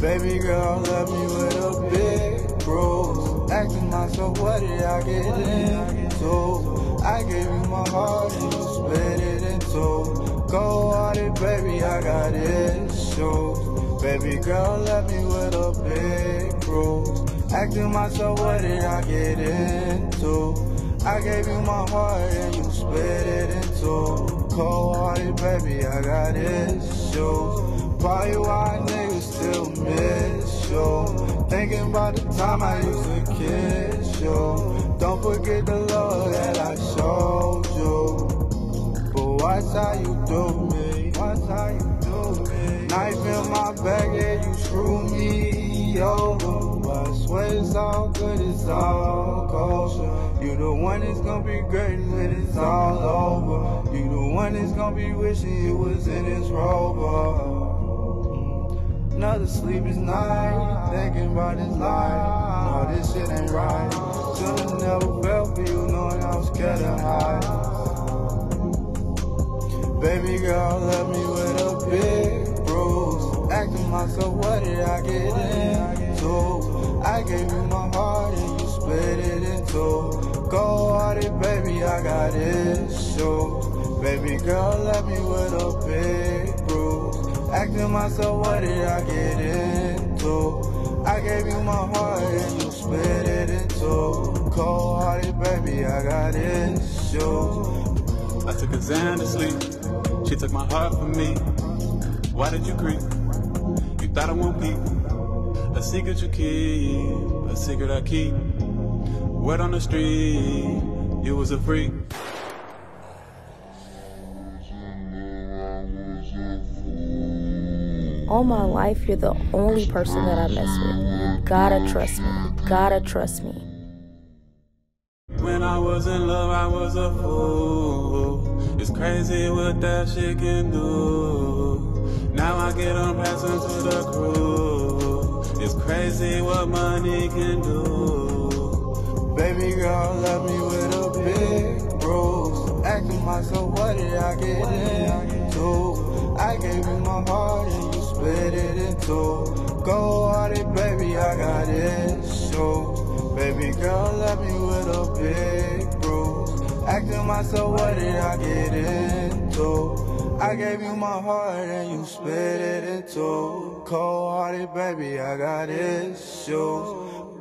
Baby girl left me with a big bruise. Asking myself, what did I get into? I gave you my heart and you split it in two. Cold-hearted, baby, I got issues. Baby girl left me with a big bruise. Asking myself, what did I get into? I gave you my heart and you split it in two. Cold-hearted, baby, I got issues. Probably why niggas still miss you. Thinking about the time I used to kiss you. Don't forget the love that I showed you. But watch how you do me. Watch how you do me. Knife in my back and you screw me over. I swear it's all good, it's all kosher. You the one that's gonna be great when it's all over. You the one that's gonna be wishing you was in this rover. Another sleepless night, thinking about this life. No, this shit ain't right. Should've never felt for you, knowing I was scared of heights. Baby girl left me with a big bruise. Asking myself, what did I get into? I gave you my heart and you split it in two. Cold-hearted, baby, I got issues. Baby girl left me with a big bruise. Asking myself, what did I get into? I gave you my heart and you split it in two. Cold-hearted, baby, I got issues. I took a Xan to sleep. She took my heart from me. Why did you creep? You thought I won't peep. A secret you keep, a secret I keep. Word on the street, you was a freak. All my life, you're the only person that I mess with. You gotta trust me. You gotta trust me. When I was in love, I was a fool. It's crazy what that shit can do. Now I get on passing to the crew. It's crazy what money can do. Baby girl left me with a big bruise. Asking myself, what did I get into? I gave you my heart and you split it in two. Cold-hearted, baby, I got issues. Baby girl left me with a big bruise. Asking myself, what did I get into? I gave you my heart and you split it in two. Cold-hearted, baby, I got issues.